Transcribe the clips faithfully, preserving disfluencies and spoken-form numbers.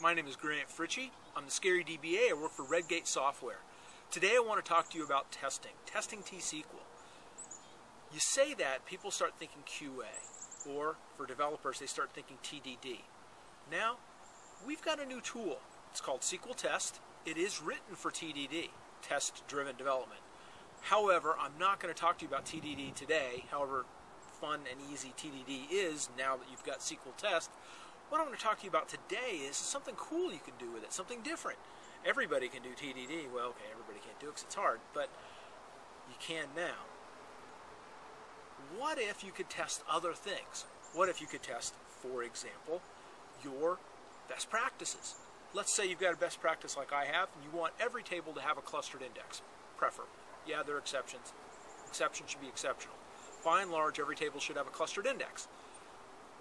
My name is Grant Fritchey. I'm the Scary D B A. I work for Redgate Software. Today I want to talk to you about testing, testing T sequel. You say that, people start thinking Q A, or for developers, they start thinking T D D. Now, we've got a new tool. It's called S Q L Test. It is written for T D D, test-driven development. However, I'm not going to talk to you about T D D today, however fun and easy T D D is now that you've got S Q L Test. What I'm going to talk to you about today is something cool you can do with it, something different. Everybody can do T D D. Well, okay, everybody can't do it because it's hard, but you can now. What if you could test other things? What if you could test, for example, your best practices? Let's say you've got a best practice like I have, and you want every table to have a clustered index, preferably. Yeah, there are exceptions. Exceptions should be exceptional. By and large, every table should have a clustered index.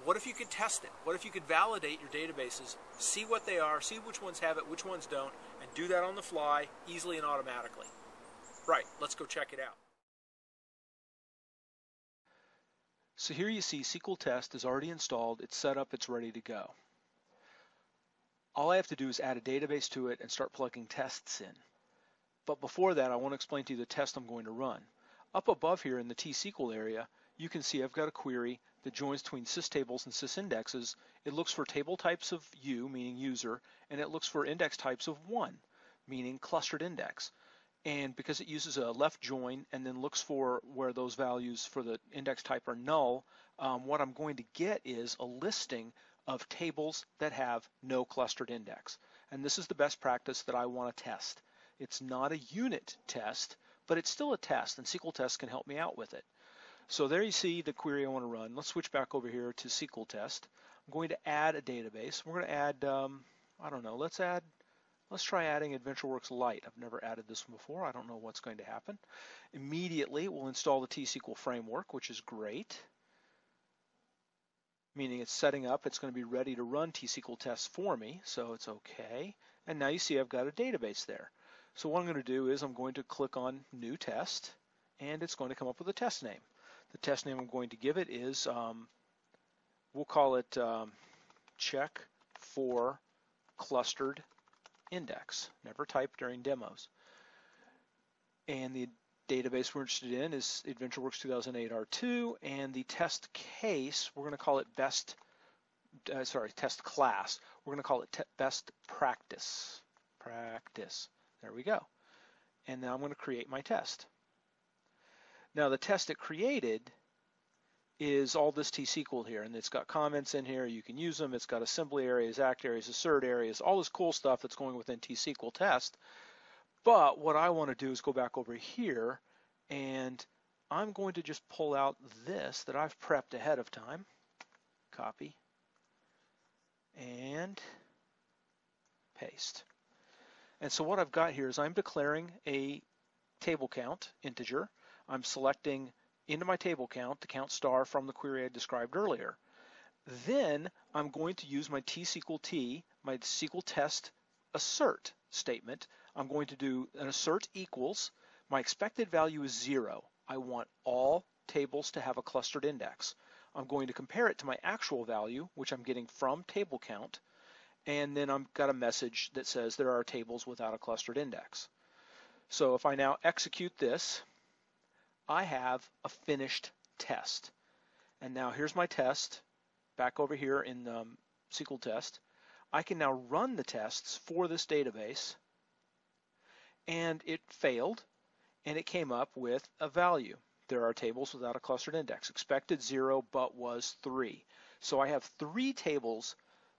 What if you could test it? What if you could validate your databases, see what they are, see which ones have it, which ones don't, and do that on the fly, easily and automatically? Right, let's go check it out. So here you see S Q L Test is already installed, it's set up, it's ready to go. All I have to do is add a database to it and start plugging tests in. But before that, I want to explain to you the test I'm going to run. Up above here in the T sequel area, you can see I've got a query that joins between sys tables and sys indexes. It looks for table types of U, meaning user, and it looks for index types of one, meaning clustered index. And because it uses a left join and then looks for where those values for the index type are null, um, what I'm going to get is a listing of tables that have no clustered index. And this is the best practice that I want to test. It's not a unit test, but it's still a test, and S Q L Test can help me out with it. So there you see the query I want to run. Let's switch back over here to S Q L Test. I'm going to add a database. We're going to add, um, I don't know, let's add, let's try adding AdventureWorks Lite. I've never added this one before. I don't know what's going to happen. Immediately, we'll install the T sequel framework, which is great, meaning it's setting up. It's going to be ready to run T sequel tests for me, so it's okay. And now you see I've got a database there. So what I'm going to do is I'm going to click on New Test, and it's going to come up with a test name. The test name I'm going to give it is, um, we'll call it um, check for clustered index. Never type during demos. And the database we're interested in is AdventureWorks two thousand eight R two, and the test case, we're going to call it best, uh, sorry, test class. We're going to call it best practice. Practice. There we go. And now I'm going to create my test. Now the test it created is all this T sequel here, and it's got comments in here, you can use them, it's got assembly areas, act areas, assert areas, all this cool stuff that's going within T sequel test. But what I want to do is go back over here, and I'm going to just pull out this that I've prepped ahead of time, copy, and paste. And so what I've got here is I'm declaring a table count integer. I'm selecting into my table count the count star from the query I described earlier. Then I'm going to use my T sequel T, my S Q L Test assert statement. I'm going to do an assert equals. My expected value is zero. I want all tables to have a clustered index. I'm going to compare it to my actual value, which I'm getting from table count. And then I've got a message that says there are tables without a clustered index. So if I now execute this, I have a finished test. And now here's my test back over here in um, S Q L Test. I can now run the tests for this database, and it failed, and it came up with a value. There are tables without a clustered index. Expected zero, but was three. So I have three tables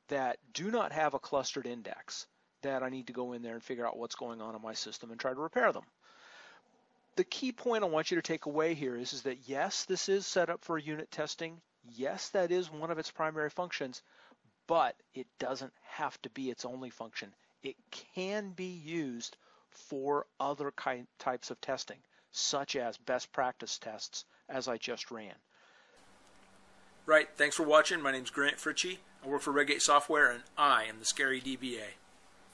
that do not have a clustered index that I need to go in there and figure out what's going on in my system and try to repair them. The key point I want you to take away here is, is that yes, this is set up for unit testing. Yes, that is one of its primary functions, but it doesn't have to be its only function. It can be used for other kind, types of testing, such as best practice tests, as I just ran. Right, thanks for watching. My name's Grant Fritchey. I work for Redgate Software, and I am the Scary D B A.